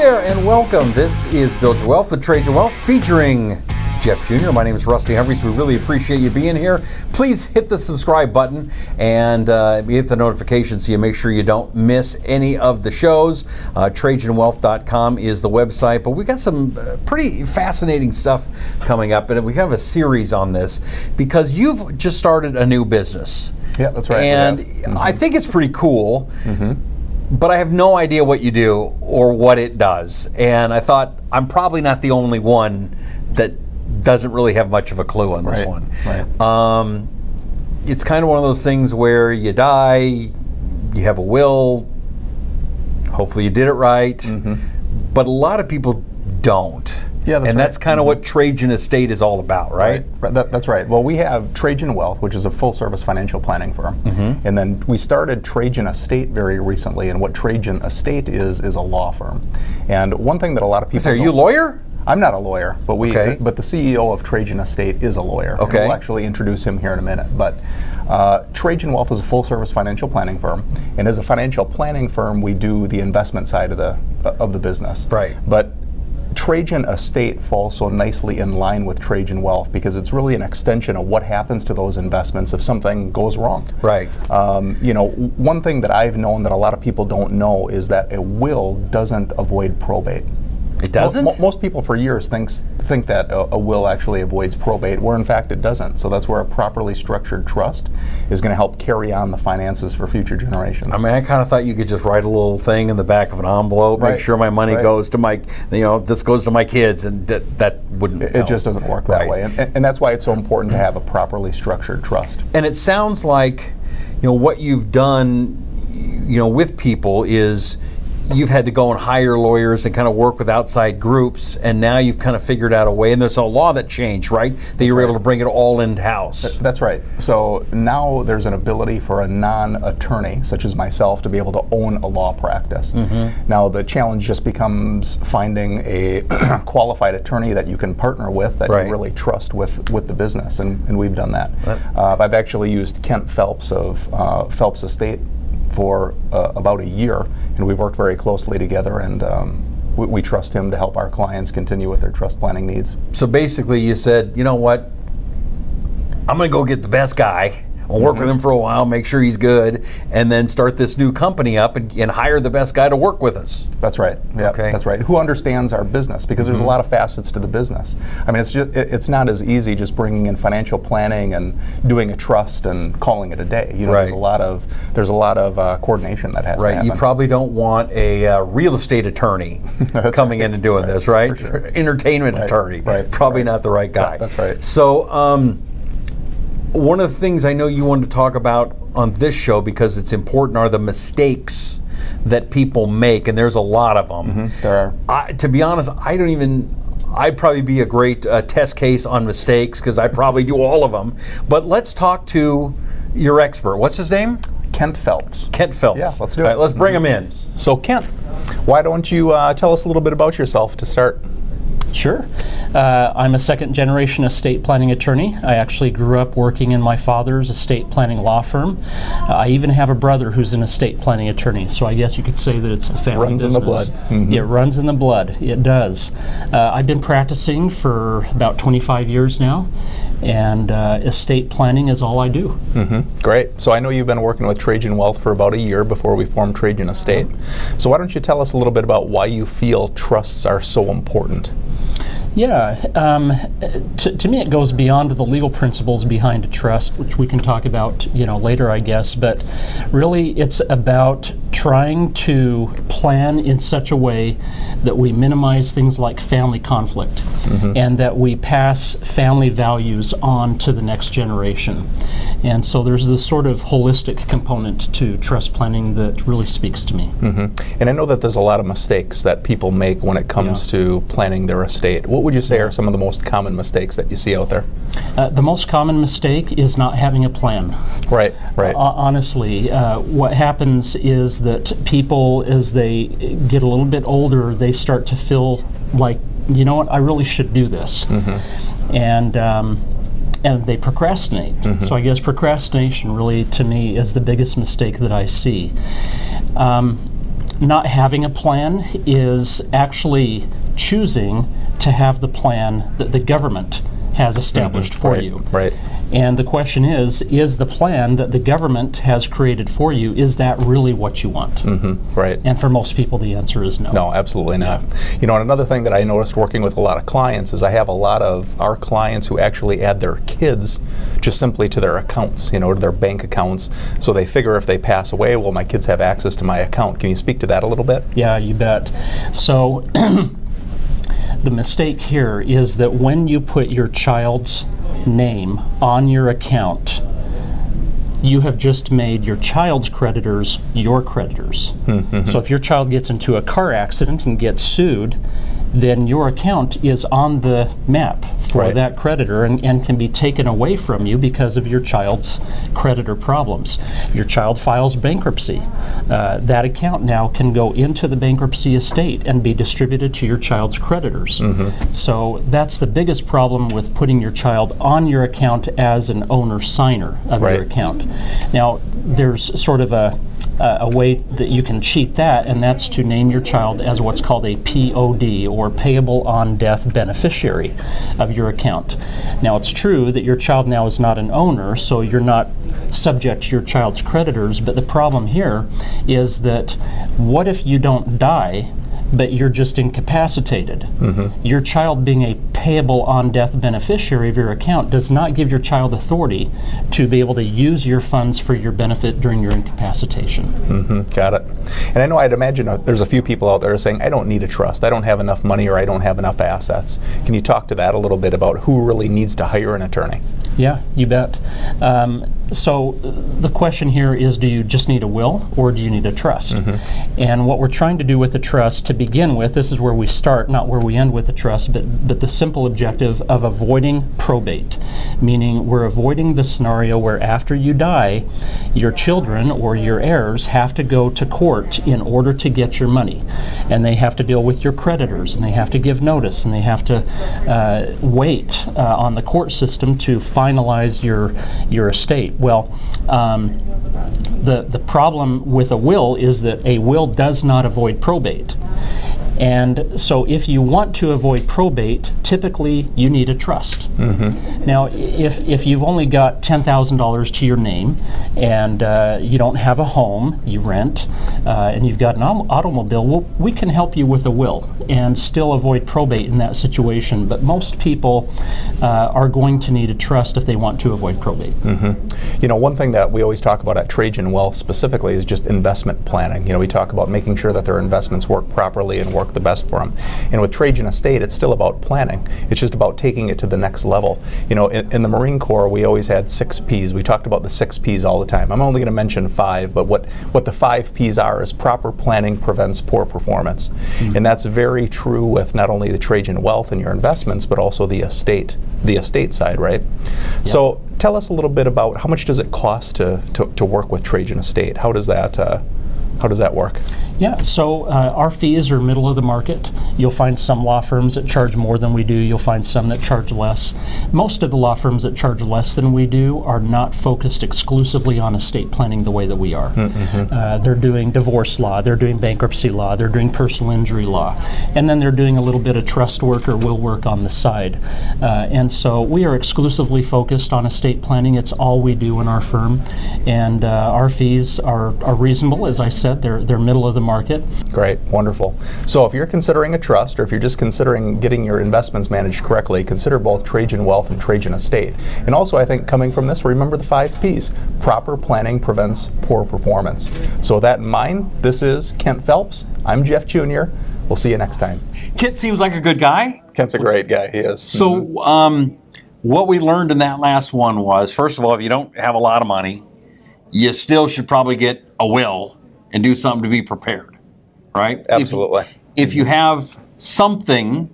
there and welcome. This is Build Your Wealth with Trajan Wealth featuring Jeff Junior. My name is Rusty Humphries. We really appreciate you being here. Please hit the subscribe button and hit the notification so you make sure you don't miss any of the shows. TrajanWealth.com is the website, but we got some pretty fascinating stuff coming up, and we have a series on this because you've just started a new business. Yeah, that's right. And I think it's pretty cool, but I have no idea what you do or what it does. And I thought, I'm probably not the only one that doesn't really have much of a clue on this one. Right. It's kind of one of those things where you die, you have a will, hopefully you did it right, but a lot of people don't. Yeah, that's right. That's kind of what Trajan Estate is all about, right? That's right. Well, we have Trajan Wealth, which is a full-service financial planning firm, and then we started Trajan Estate very recently. And what Trajan Estate is a law firm. And one thing that a lot of people. So, are you a lawyer? I'm not a lawyer, but we. But the CEO of Trajan Estate is a lawyer. Okay. We'll actually introduce him here in a minute, but. Trajan Wealth is a full-service financial planning firm, and as a financial planning firm, we do the investment side of the business. Right. But. Trajan Estate falls so nicely in line with Trajan Wealth because it's really an extension of what happens to those investments if something goes wrong. Right. You know, one thing that I've known that a lot of people don't know is that a will doesn't avoid probate. It doesn't? Most people for years think that a will actually avoids probate, where in fact it doesn't. So that's where a properly structured trust is going to help carry on the finances for future generations. I mean, I kind of thought you could just write a little thing in the back of an envelope, make sure my money goes to my, you know, this goes to my kids, and that wouldn't. It just doesn't work that way. And that's why it's so important to have a properly structured trust. And it sounds like, you know, what you've done, you know, with people is you've had to go and hire lawyers and kind of work with outside groups, and now you've kind of figured out a way, and there's a law that changed, right? That you were able to bring it all in-house. That's right. So now there's an ability for a non-attorney, such as myself, to be able to own a law practice. Now the challenge just becomes finding a qualified attorney that you can partner with, that you really trust with the business, and we've done that. I've actually used Kent Phelps of Phelps Estate for about a year, and we've worked very closely together, and we trust him to help our clients continue with their trust planning needs. So basically you said, you know what, I'm gonna go get the best guy, I'll work with him for a while, make sure he's good, and then start this new company up and hire the best guy to work with us. That's right. Yeah, that's right. Who understands our business, because there's a lot of facets to the business. I mean, it's not as easy just bringing in financial planning and doing a trust and calling it a day. You know, there's a lot of coordination that has to happen. You probably don't want a real estate attorney coming in and doing this, right? Sure. Entertainment attorney, probably not the right guy. That's right. So. One of the things I know you wanted to talk about on this show, because it's important, are the mistakes that people make, and there's a lot of them. There are. To be honest, I'd probably be a great test case on mistakes, because I probably do all of them. But let's talk to your expert. What's his name? Kent Phelps. Kent Phelps. Yeah, let's do it. All right, let's bring him in. So Kent, why don't you tell us a little bit about yourself to start? Sure. I'm a second-generation estate planning attorney. I actually grew up working in my father's estate planning law firm. I even have a brother who's an estate planning attorney, so I guess you could say that it's the family business. It runs in the blood. It runs in the blood. It does. I've been practicing for about 25 years now, and estate planning is all I do. Great. So I know you've been working with Trajan Wealth for about a year before we formed Trajan Estate. So why don't you tell us a little bit about why you feel trusts are so important? Yeah, to me it goes beyond the legal principles behind a trust, which we can talk about, you know, later, I guess. But really, it's about trying to plan in such a way that we minimize things like family conflict, and that we pass family values on to the next generation. And so there's this sort of holistic component to trust planning that really speaks to me. And I know that there's a lot of mistakes that people make when it comes to planning their estate. What would you say are some of the most common mistakes that you see out there? The most common mistake is not having a plan. Right, right. Honestly, what happens is that people, as they get a little bit older, they start to feel like, you know what, I really should do this. And they procrastinate. So I guess procrastination really, to me, is the biggest mistake that I see. not having a plan is actually choosing to have the plan that the government has established for you. Right. And the question is the plan that the government has created for you, is that really what you want? Right. And for most people, the answer is no. No, absolutely not. Yeah. You know, and another thing that I noticed working with a lot of clients is I have a lot of our clients who actually add their kids just simply to their accounts, you know, to their bank accounts. So they figure if they pass away, well, my kids have access to my account. Can you speak to that a little bit? Yeah, you bet. So the mistake here is that when you put your child's name on your account, you have just made your child's creditors your creditors. So if your child gets into a car accident and gets sued, then your account is on the map for that creditor and can be taken away from you because of your child's creditor problems. Your child files bankruptcy. That account now can go into the bankruptcy estate and be distributed to your child's creditors. So that's the biggest problem with putting your child on your account as an owner-signer of your account. Now, there's sort of a way that you can cheat that, and that's to name your child as what's called a POD, or payable on death beneficiary of your account. Now, it's true that your child now is not an owner, so you're not subject to your child's creditors, but the problem here is that what if you don't die, but you're just incapacitated? Your child being a payable on death beneficiary of your account does not give your child authority to be able to use your funds for your benefit during your incapacitation. Got it. And I know I'd imagine there's a few people out there saying, I don't need a trust, I don't have enough money, or I don't have enough assets. Can you talk to that a little bit about who really needs to hire an attorney? Yeah, you bet. So the question here is, do you just need a will, or do you need a trust? And what we're trying to do with the trust to begin with, this is where we start, not where we end with the trust, but the simple objective of avoiding probate, meaning we're avoiding the scenario where after you die, your children or your heirs have to go to court in order to get your money, and they have to deal with your creditors, and they have to give notice, and they have to wait on the court system to finalize your estate. Well, the problem with a will is that a will does not avoid probate. And so if you want to avoid probate, typically you need a trust. Now, if you've only got $10,000 to your name, and you don't have a home, you rent, and you've got an automobile, well, we can help you with a will and still avoid probate in that situation. But most people are going to need a trust if they want to avoid probate. You know, one thing that we always talk about at Trajan Wealth specifically is just investment planning. You know, we talk about making sure that their investments work properly and work the best for them. And with Trajan Estate, it's still about planning. It's just about taking it to the next level. You know, in the Marine Corps, we always had 6 Ps. We talked about the 6 Ps all the time. I'm only going to mention 5, but what the 5 Ps are is proper planning prevents poor performance. And that's very true with not only the Trajan Wealth and your investments, but also the estate side, right? So tell us a little bit about how much does it cost to work with Trajan Estate? How does that work? Yeah, so our fees are middle of the market. You'll find some law firms that charge more than we do. You'll find some that charge less. Most of the law firms that charge less than we do are not focused exclusively on estate planning the way that we are. They're doing divorce law, they're doing bankruptcy law, they're doing personal injury law, and then they're doing a little bit of trust work or will work on the side. And so we are exclusively focused on estate planning. It's all we do in our firm, and our fees are reasonable, as I said. They're middle of the market. Great, wonderful. So if you're considering a trust, or if you're just considering getting your investments managed correctly, consider both Trajan Wealth and Trajan Estate. And also, I think coming from this, remember the 5 Ps. Proper planning prevents poor performance. So with that in mind, this is Kent Phelps. I'm Jeff Junior. We'll see you next time. Kent seems like a good guy. Kent's a great guy, he is. So what we learned in that last one was, first of all, if you don't have a lot of money, you still should probably get a will and do something to be prepared, right? Absolutely. If you have something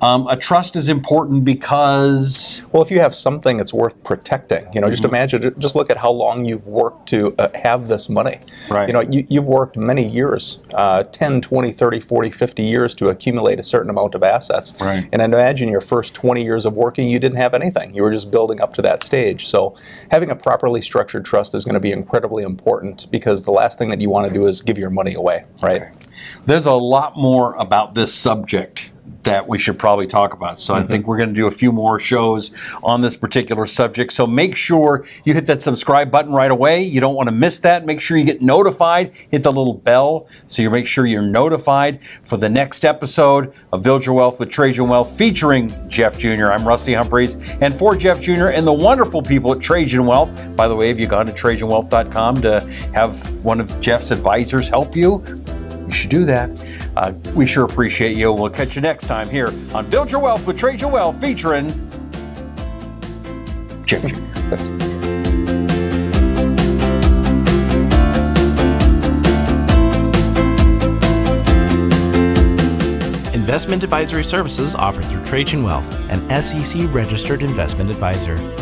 A trust is important because... Well, if you have something that's worth protecting, you know, just imagine, just look at how long you've worked to have this money. Right. You know, you've worked many years, 10, 20, 30, 40, 50 years to accumulate a certain amount of assets. Right. And imagine your first 20 years of working, you didn't have anything. You were just building up to that stage. So having a properly structured trust is going to be incredibly important, because the last thing that you want to do is give your money away, right? Okay. There's a lot more about this subject that we should probably talk about. So I think we're going to do a few more shows on this particular subject. So make sure you hit that subscribe button right away. You don't want to miss that. Make sure you get notified. Hit the little bell so you make sure you're notified for the next episode of Build Your Wealth with Trajan Wealth, featuring Jeff Jr. I'm Rusty Humphries, and for Jeff Jr. and the wonderful people at Trajan Wealth. By the way, have you gone to TrajanWealth.com to have one of Jeff's advisors help you? You should do that. We sure appreciate you. We'll catch you next time here on Build Your Wealth with Trajan Wealth, featuring Jeff Junior. Investment advisory services offered through Trajan Wealth, an SEC-registered investment advisor.